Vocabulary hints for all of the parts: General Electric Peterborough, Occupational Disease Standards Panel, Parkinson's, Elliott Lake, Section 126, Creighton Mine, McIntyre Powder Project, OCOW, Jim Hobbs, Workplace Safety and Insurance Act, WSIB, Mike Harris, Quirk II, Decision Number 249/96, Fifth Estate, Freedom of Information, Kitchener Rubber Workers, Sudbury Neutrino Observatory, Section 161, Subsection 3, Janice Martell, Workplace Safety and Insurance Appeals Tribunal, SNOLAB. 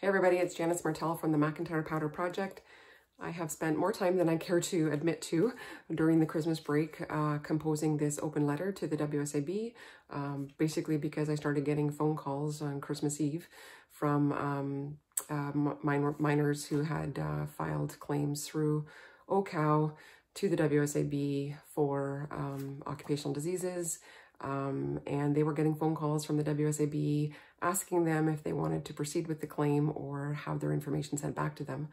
Hey everybody, it's Janice Martell from the McIntyre Powder Project. I have spent more time than I care to admit to during the Christmas break composing this open letter to the WSAB, basically because I started getting phone calls on Christmas Eve from miners who had filed claims through OCOW to the WSAB for occupational diseases. And they were getting phone calls from the WSAB asking them if they wanted to proceed with the claim or have their information sent back to them.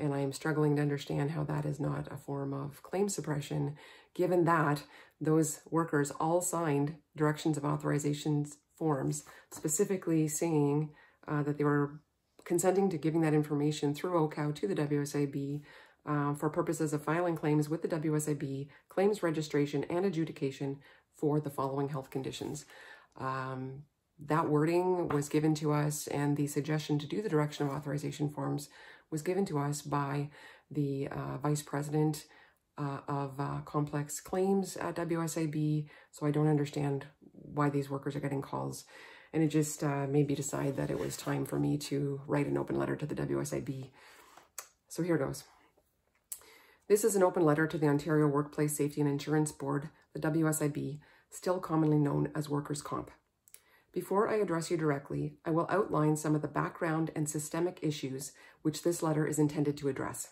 And I am struggling to understand how that is not a form of claim suppression, given that those workers all signed directions of authorization forms, specifically saying that they were consenting to giving that information through OCOW to the WSAB for purposes of filing claims with the WSAB, claims registration and adjudication for the following health conditions. That wording was given to us, and the suggestion to do the direction of authorization forms was given to us by the Vice President of Complex Claims at WSAB, so I don't understand why these workers are getting calls. And it just made me decide that it was time for me to write an open letter to the WSAB. So here goes. This is an open letter to the Ontario Workplace Safety and Insurance Board, the WSIB, still commonly known as Workers' Comp. Before I address you directly, I will outline some of the background and systemic issues which this letter is intended to address.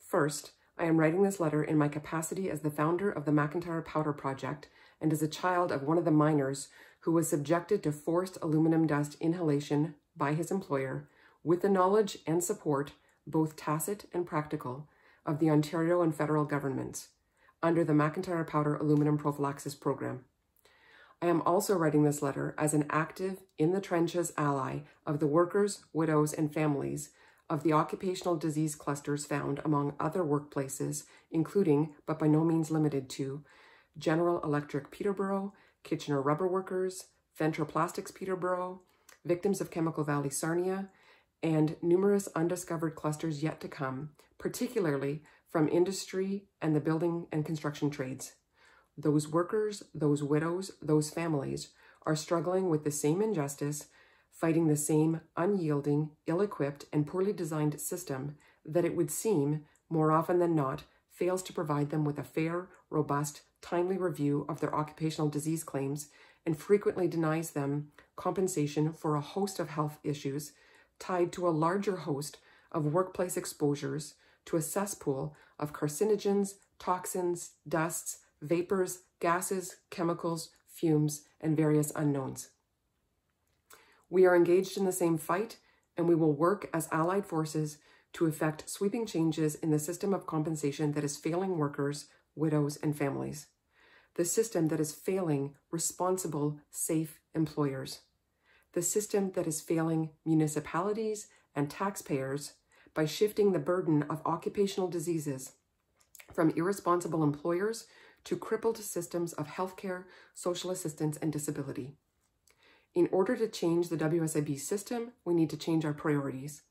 First, I am writing this letter in my capacity as the founder of the McIntyre Powder Project and as a child of one of the miners who was subjected to forced aluminum dust inhalation by his employer with the knowledge and support, both tacit and practical, of the Ontario and federal governments under the McIntyre Powder Aluminum Prophylaxis Program. I am also writing this letter as an active, in-the-trenches ally of the workers, widows, and families of the occupational disease clusters found among other workplaces, including, but by no means limited to, General Electric Peterborough, Kitchener Rubber Workers, Ventra Plastics Peterborough, Victims of Chemical Valley Sarnia, and numerous undiscovered clusters yet to come, particularly from industry and the building and construction trades. Those workers, those widows, those families are struggling with the same injustice, fighting the same unyielding, ill-equipped, and poorly designed system that it would seem, more often than not, fails to provide them with a fair, robust, timely review of their occupational disease claims and frequently denies them compensation for a host of health issues tied to a larger host of workplace exposures to a cesspool of carcinogens, toxins, dusts, vapors, gases, chemicals, fumes, and various unknowns. We are engaged in the same fight, and we will work as allied forces to effect sweeping changes in the system of compensation that is failing workers, widows, and families. The system that is failing responsible, safe employers. The system that is failing municipalities and taxpayers by shifting the burden of occupational diseases from irresponsible employers to crippled systems of healthcare, social assistance, and disability. In order to change the WSAB system, we need to change our priorities.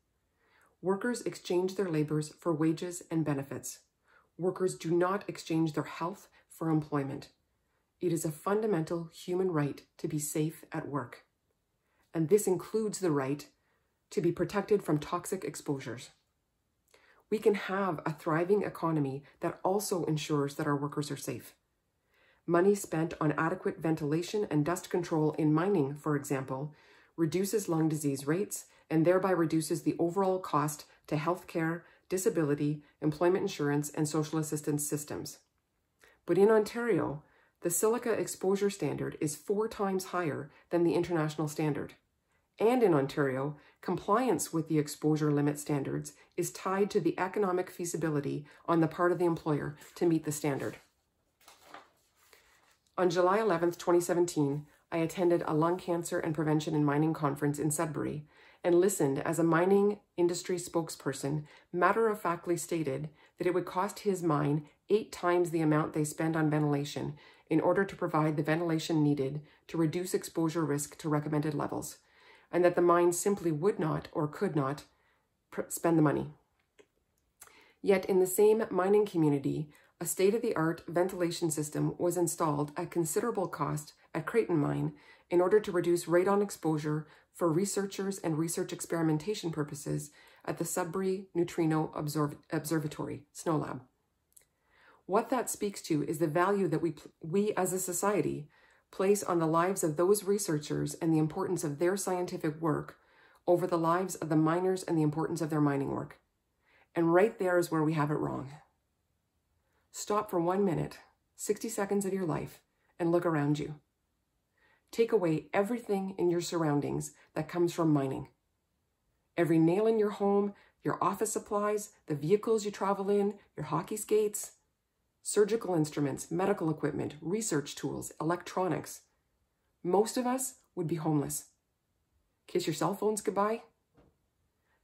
Workers exchange their labors for wages and benefits. Workers do not exchange their health for employment. It is a fundamental human right to be safe at work. And this includes the right to be protected from toxic exposures. We can have a thriving economy that also ensures that our workers are safe. Money spent on adequate ventilation and dust control in mining, for example, reduces lung disease rates and thereby reduces the overall cost to healthcare, disability, employment insurance, and social assistance systems. But in Ontario, the silica exposure standard is 4 times higher than the international standard. And in Ontario, compliance with the exposure limit standards is tied to the economic feasibility on the part of the employer to meet the standard. On July 11, 2017, I attended a lung cancer and prevention in mining conference in Sudbury and listened as a mining industry spokesperson matter-of-factly stated that it would cost his mine 8 times the amount they spend on ventilation in order to provide the ventilation needed to reduce exposure risk to recommended levels, and that the mine simply would not or could not spend the money. Yet in the same mining community, a state-of-the-art ventilation system was installed at considerable cost at Creighton Mine in order to reduce radon exposure for researchers and research experimentation purposes at the Sudbury Neutrino Observatory, SNOLAB. What that speaks to is the value that we as a society place on the lives of those researchers and the importance of their scientific work over the lives of the miners and the importance of their mining work. And right there is where we have it wrong. Stop for 1 minute, 60 seconds of your life, and look around you. Take away everything in your surroundings that comes from mining. Every nail in your home, your office supplies, the vehicles you travel in, your hockey skates, surgical instruments, medical equipment, research tools, electronics. Most of us would be homeless. Kiss your cell phones goodbye.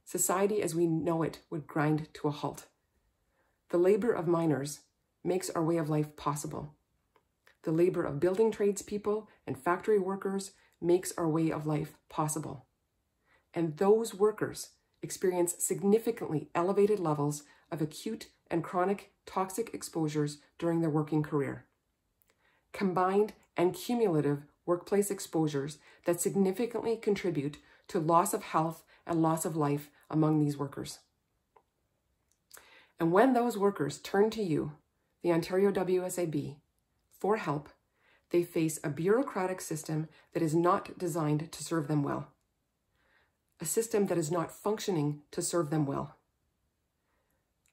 Society as we know it would grind to a halt. The labor of miners makes our way of life possible. The labor of building tradespeople and factory workers makes our way of life possible. And those workers experience significantly elevated levels of acute and chronic toxic exposures during their working career. Combined and cumulative workplace exposures that significantly contribute to loss of health and loss of life among these workers. And when those workers turn to you, the Ontario WSAB, for help, they face a bureaucratic system that is not designed to serve them well. A system that is not functioning to serve them well.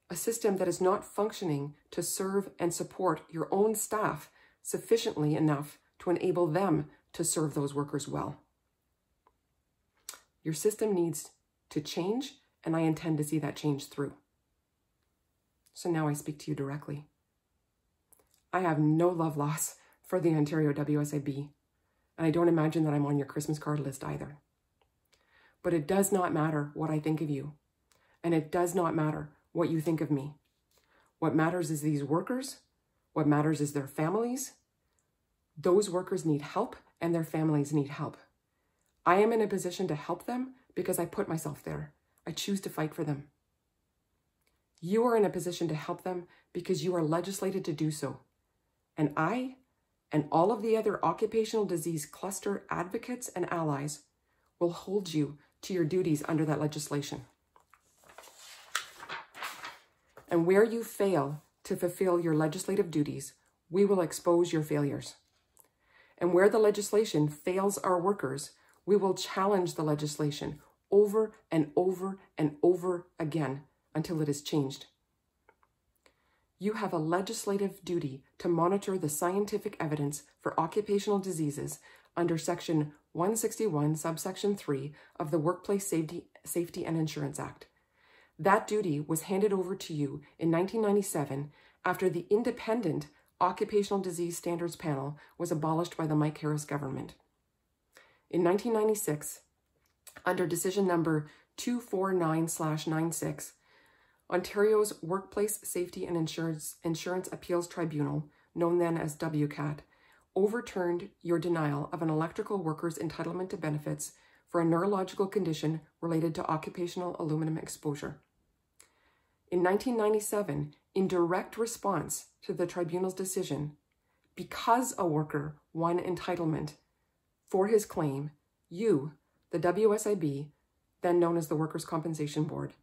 A system that is not functioning to serve and support your own staff sufficiently enough to enable them to serve those workers well. Your system needs to change, and I intend to see that change through. So now I speak to you directly. I have no love loss for the Ontario WSAB, and I don't imagine that I'm on your Christmas card list either. But it does not matter what I think of you, and it does not matter what you think of me. What matters is these workers, what matters is their families. Those workers need help, and their families need help. I am in a position to help them because I put myself there. I choose to fight for them. You are in a position to help them because you are legislated to do so. And I, and all of the other occupational disease cluster advocates and allies, will hold you to your duties under that legislation. And where you fail to fulfill your legislative duties, we will expose your failures. And where the legislation fails our workers, we will challenge the legislation over and over and over again until it is changed. You have a legislative duty to monitor the scientific evidence for occupational diseases under Section 161, Subsection 3 of the Workplace Safety and Insurance Act. That duty was handed over to you in 1997 after the independent Occupational Disease Standards Panel was abolished by the Mike Harris government. In 1996, under Decision Number 249/96, Ontario's Workplace Safety and Insurance Appeals Tribunal, known then as WCAT, overturned your denial of an electrical worker's entitlement to benefits for a neurological condition related to occupational aluminum exposure. In 1997, in direct response to the tribunal's decision, because a worker won entitlement for his claim, you, the WSIB, then known as the Workers' Compensation Board,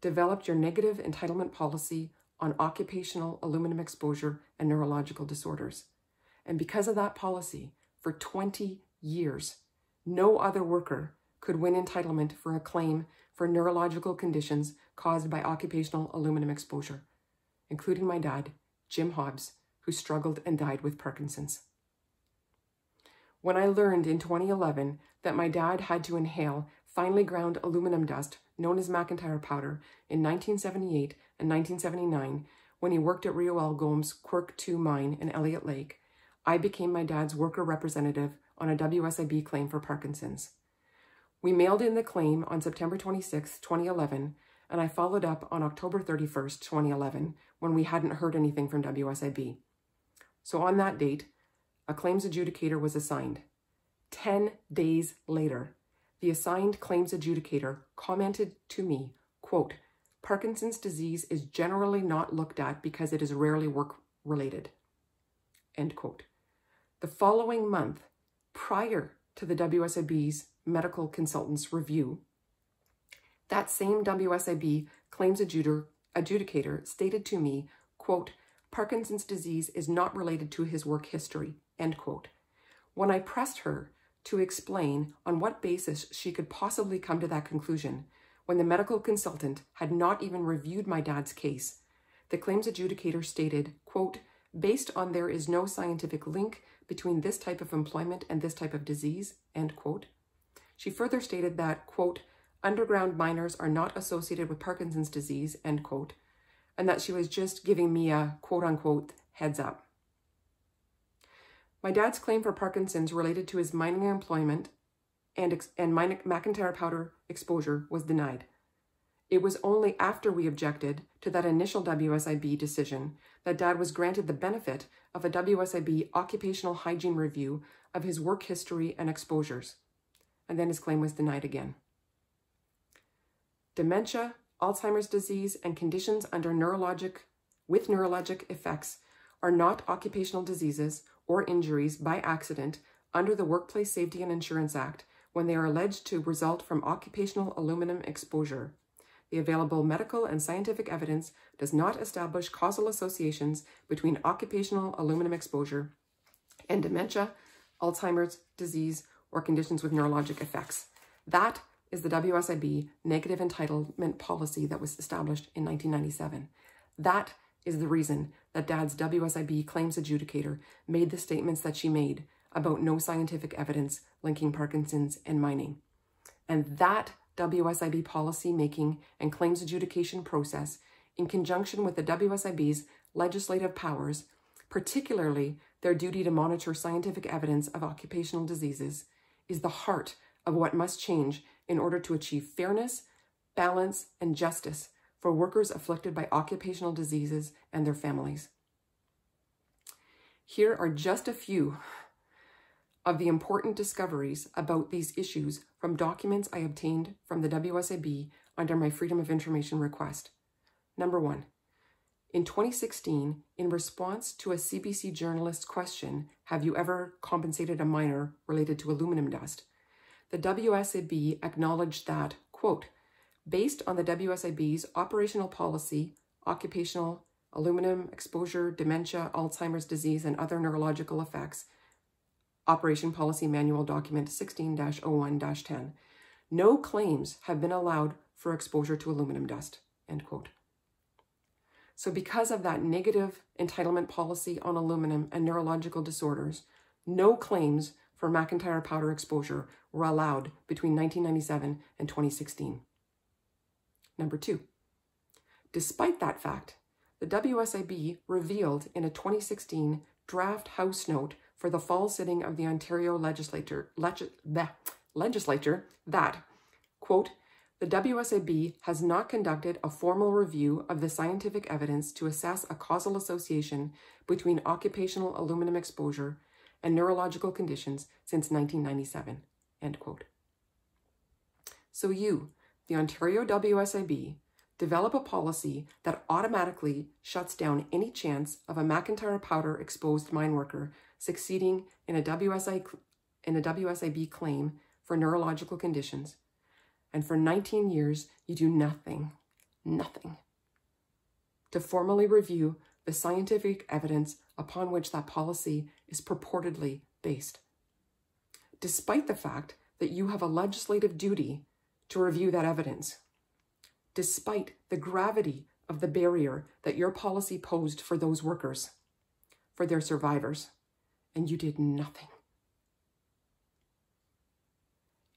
developed your negative entitlement policy on occupational aluminum exposure and neurological disorders. And because of that policy, for 20 years, no other worker could win entitlement for a claim for neurological conditions caused by occupational aluminum exposure, including my dad, Jim Hobbs, who struggled and died with Parkinson's. When I learned in 2011 that my dad had to inhale finely ground aluminum dust, known as McIntyre powder, in 1978 and 1979, when he worked at Rio L. Gome's Quirk II mine in Elliott Lake, I became my dad's worker representative on a WSIB claim for Parkinson's. We mailed in the claim on September 26, 2011, and I followed up on October 31, 2011, when we hadn't heard anything from WSIB. So on that date, a claims adjudicator was assigned. 10 days later, the assigned claims adjudicator commented to me, quote, "Parkinson's disease is generally not looked at because it is rarely work-related," end quote. The following month, prior to the WSIB's Medical Consultants Review, that same WSIB claims adjudicator stated to me, quote, Parkinson's disease is not related to his work history, end quote. When I pressed her to explain on what basis she could possibly come to that conclusion, when the medical consultant had not even reviewed my dad's case, the claims adjudicator stated, quote, based on there is no scientific link between this type of employment and this type of disease, end quote. She further stated that, quote, underground miners are not associated with Parkinson's disease, end quote, and that she was just giving me a quote-unquote heads up. My dad's claim for Parkinson's related to his mining employment and McIntyre powder exposure was denied. It was only after we objected to that initial WSIB decision that Dad was granted the benefit of a WSIB occupational hygiene review of his work history and exposures, and then his claim was denied again. Dementia, Alzheimer's disease, and conditions with neurologic effects are not occupational diseases or injuries by accident under the Workplace Safety and Insurance Act when they are alleged to result from occupational aluminum exposure. The available medical and scientific evidence does not establish causal associations between occupational aluminum exposure and dementia, Alzheimer's disease, or conditions with neurologic effects. That is the WSIB negative entitlement policy that was established in 1997. That is the reason that Dad's WSIB claims adjudicator made the statements that she made about no scientific evidence linking Parkinson's and mining. And that WSIB policy making and claims adjudication process, in conjunction with the WSIB's legislative powers, particularly their duty to monitor scientific evidence of occupational diseases, is the heart of what must change in order to achieve fairness, balance, and justice for workers afflicted by occupational diseases and their families. Here are just a few of the important discoveries about these issues from documents I obtained from the WSIB under my Freedom of Information request. Number one, in 2016, in response to a CBC journalist's question, have you ever compensated a miner related to aluminum dust? The WSIB acknowledged that, quote, based on the WSIB's operational policy, occupational, aluminum exposure, dementia, Alzheimer's disease, and other neurological effects, Operation Policy Manual Document 16-01-10, no claims have been allowed for exposure to aluminum dust, end quote. So because of that negative entitlement policy on aluminum and neurological disorders, no claims for McIntyre powder exposure were allowed between 1997 and 2016. Number two, despite that fact, the WSIB revealed in a 2016 draft House note for the fall sitting of the Ontario legislature that, quote, the WSIB has not conducted a formal review of the scientific evidence to assess a causal association between occupational aluminum exposure and neurological conditions since 1997, end quote. So you, the Ontario WSIB, develop a policy that automatically shuts down any chance of a McIntyre powder exposed mine worker succeeding in a WSIB claim for neurological conditions. And for 19 years, you do nothing to formally review the scientific evidence upon which that policy is purportedly based, despite the fact that you have a legislative duty to review that evidence, despite the gravity of the barrier that your policy posed for those workers, for their survivors, and you did nothing.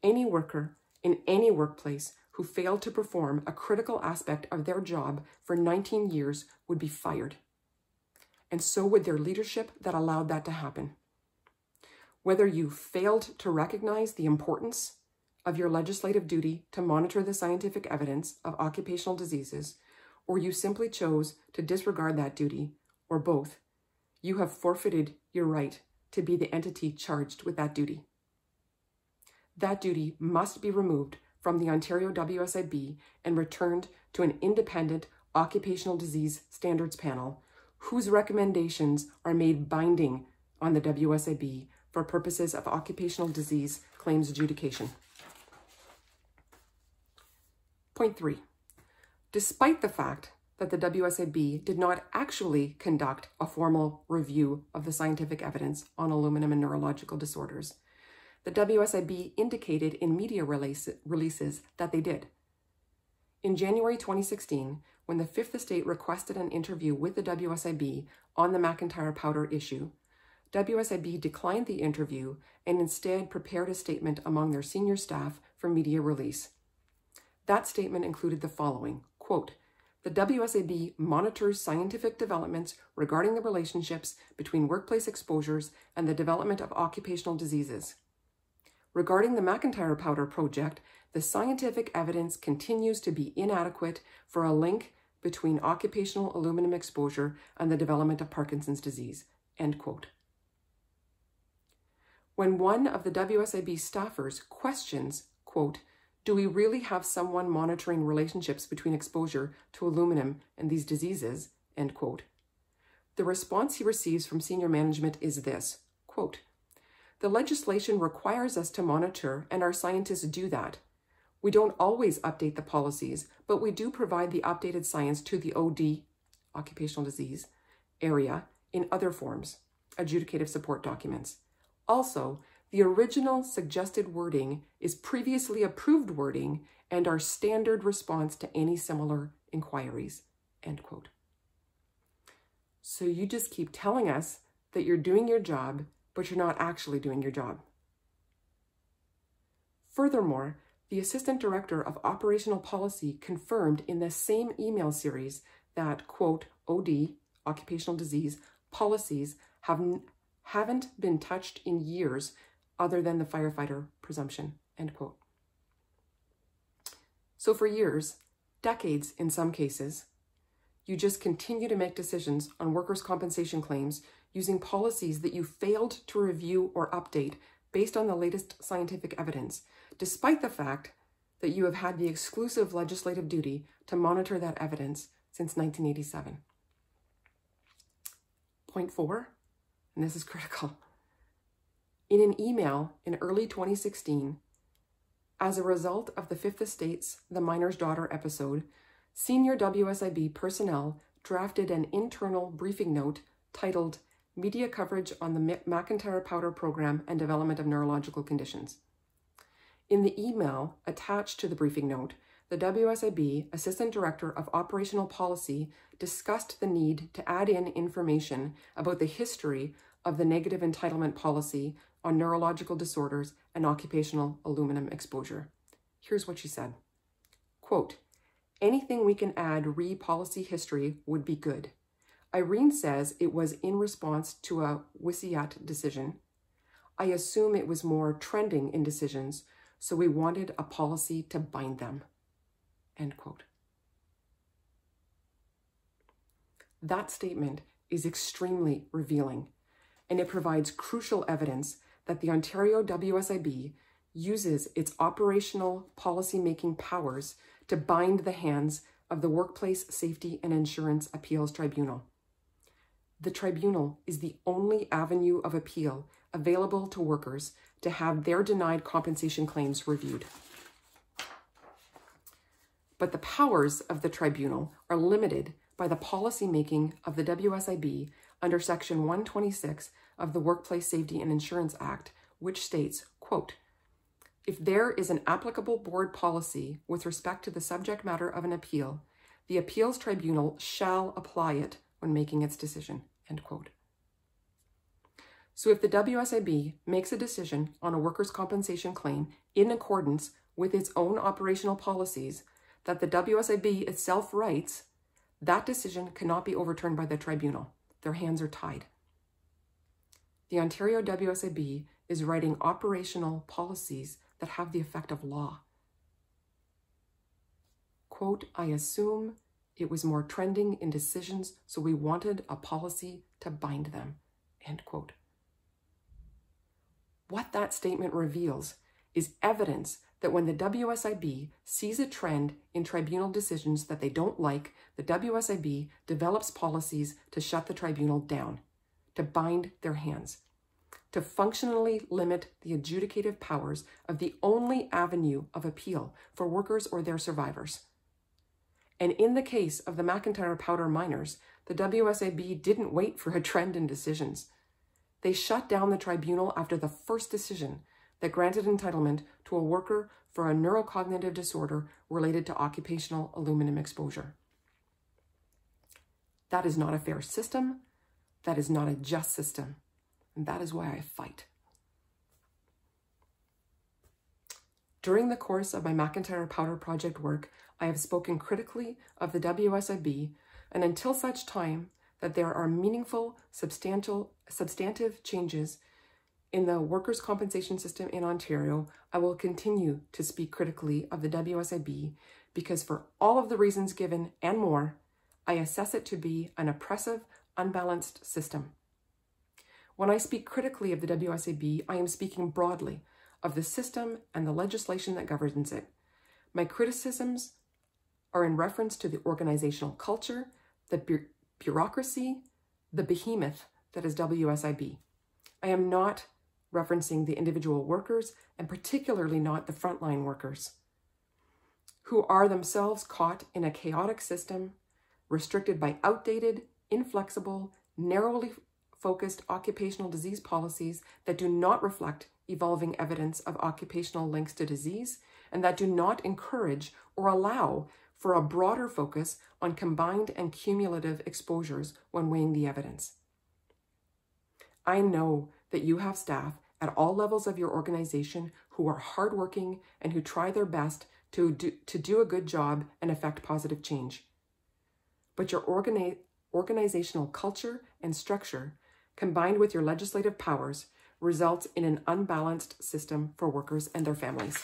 Any worker in any workplace who failed to perform a critical aspect of their job for 19 years would be fired. And so would their leadership that allowed that to happen. Whether you failed to recognize the importance of your legislative duty to monitor the scientific evidence of occupational diseases, or you simply chose to disregard that duty, or both, you have forfeited your right to be the entity charged with that duty. That duty must be removed from the Ontario WSIB and returned to an independent Occupational Disease Standards Panel whose recommendations are made binding on the WSIB for purposes of occupational disease claims adjudication. Point 3. Despite the fact that the WSAB did not actually conduct a formal review of the scientific evidence on aluminum and neurological disorders, the WSAB indicated in media releases that they did. In January 2016, when the Fifth Estate requested an interview with the WSAB on the McIntyre powder issue, WSAB declined the interview and instead prepared a statement among their senior staff for media release. That statement included the following, quote, "The WSAB monitors scientific developments regarding the relationships between workplace exposures and the development of occupational diseases. Regarding the McIntyre Powder Project, the scientific evidence continues to be inadequate for a link between occupational aluminum exposure and the development of Parkinson's disease," end quote. When one of the WSAB staffers questions, quote, "Do we really have someone monitoring relationships between exposure to aluminum and these diseases?" end quote, the response he receives from senior management is this, quote, "The legislation requires us to monitor, and our scientists do that. We don't always update the policies, but we do provide the updated science to the OD, occupational disease, area in other forms, adjudicative support documents. Also, the original suggested wording is previously approved wording and our standard response to any similar inquiries," end quote. So you just keep telling us that you're doing your job, but you're not actually doing your job. Furthermore, the Assistant Director of Operational Policy confirmed in the same email series that, quote, "OD, occupational disease, policies haven't been touched in years other than the firefighter presumption," end quote. So for years, decades in some cases, you just continue to make decisions on workers' compensation claims using policies that you failed to review or update based on the latest scientific evidence, despite the fact that you have had the exclusive legislative duty to monitor that evidence since 1987. Point 4, and this is critical. In an email in early 2016, as a result of the Fifth Estate's The Miner's Daughter episode, senior WSIB personnel drafted an internal briefing note titled "Media Coverage on the McIntyre Powder Program and Development of Neurological Conditions." In the email attached to the briefing note, the WSIB Assistant Director of Operational Policy discussed the need to add in information about the history of the negative entitlement policy on neurological disorders and occupational aluminum exposure. Here's what she said, quote, "Anything we can add re-policy history would be good. Irene says it was in response to a WCAT decision. I assume it was more trending in decisions, so we wanted a policy to bind them," end quote. That statement is extremely revealing, and it provides crucial evidence that the Ontario WSIB uses its operational policymaking powers to bind the hands of the Workplace Safety and Insurance Appeals Tribunal. The tribunal is the only avenue of appeal available to workers to have their denied compensation claims reviewed. But the powers of the tribunal are limited by the policymaking of the WSIB under Section 126 of the Workplace Safety and Insurance Act, which states, quote, "If there is an applicable board policy with respect to the subject matter of an appeal, the appeals tribunal shall apply it when making its decision," end quote. So if the WSIB makes a decision on a workers' compensation claim in accordance with its own operational policies that the WSIB itself writes, that decision cannot be overturned by the tribunal. Their hands are tied. The Ontario WSIB is writing operational policies that have the effect of law. Quote, "I assume it was more trending in decisions, so we wanted a policy to bind them," end quote. What that statement reveals is evidence that when the WSIB sees a trend in tribunal decisions that they don't like, the WSIB develops policies to shut the tribunal down, to bind their hands. to functionally limit the adjudicative powers of the only avenue of appeal for workers or their survivors. And in the case of the McIntyre powder miners, the WSAB didn't wait for a trend in decisions. They shut down the tribunal after the first decision that granted entitlement to a worker for a neurocognitive disorder related to occupational aluminum exposure. That is not a fair system. That is not a just system. And that is why I fight. During the course of my McIntyre Powder Project work, I have spoken critically of the WSIB, and until such time that there are meaningful, substantive changes in the workers' compensation system in Ontario, I will continue to speak critically of the WSIB because for all of the reasons given and more, I assess it to be an oppressive, unbalanced system. When I speak critically of the WSAB, I am speaking broadly of the system and the legislation that governs it. My criticisms are in reference to the organizational culture, the bureaucracy, the behemoth that is WSIB. I am not referencing the individual workers, and particularly not the frontline workers, who are themselves caught in a chaotic system, restricted by outdated, inflexible, narrowly focused occupational disease policies that do not reflect evolving evidence of occupational links to disease and that do not encourage or allow for a broader focus on combined and cumulative exposures when weighing the evidence. I know that you have staff at all levels of your organization who are hardworking and who try their best to do a good job and effect positive change. But your organizational culture and structure combined with your legislative powers results in an unbalanced system for workers and their families.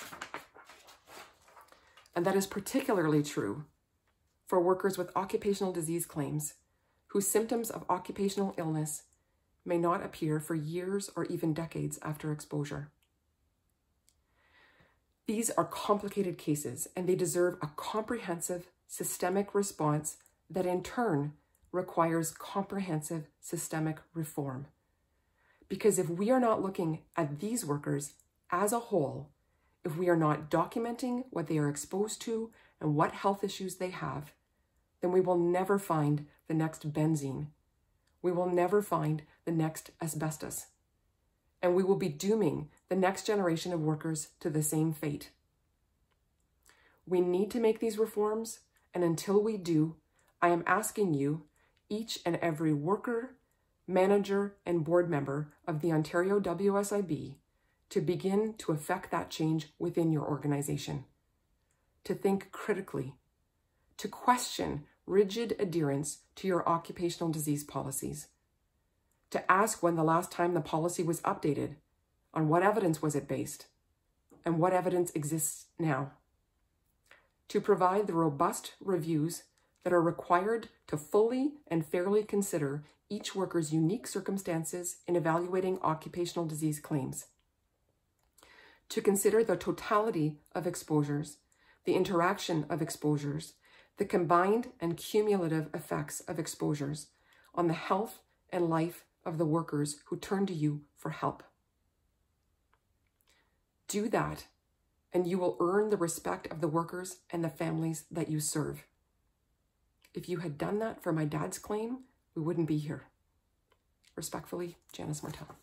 And that is particularly true for workers with occupational disease claims whose symptoms of occupational illness may not appear for years or even decades after exposure. These are complicated cases and they deserve a comprehensive systemic response that in turn requires comprehensive systemic reform. Because if we are not looking at these workers as a whole, if we are not documenting what they are exposed to and what health issues they have, then we will never find the next benzene. We will never find the next asbestos. And we will be dooming the next generation of workers to the same fate. We need to make these reforms, and until we do, I am asking you, each and every worker, manager, and board member of the Ontario WSIB, to begin to effect that change within your organization, to think critically, to question rigid adherence to your occupational disease policies, to ask when the last time the policy was updated, on what evidence was it based, and what evidence exists now, to provide the robust reviews that are required to fully and fairly consider each worker's unique circumstances in evaluating occupational disease claims, to consider the totality of exposures, the interaction of exposures, the combined and cumulative effects of exposures on the health and life of the workers who turn to you for help. Do that, and you will earn the respect of the workers and the families that you serve. If you had done that for my dad's claim, we wouldn't be here. Respectfully, Janice Martell.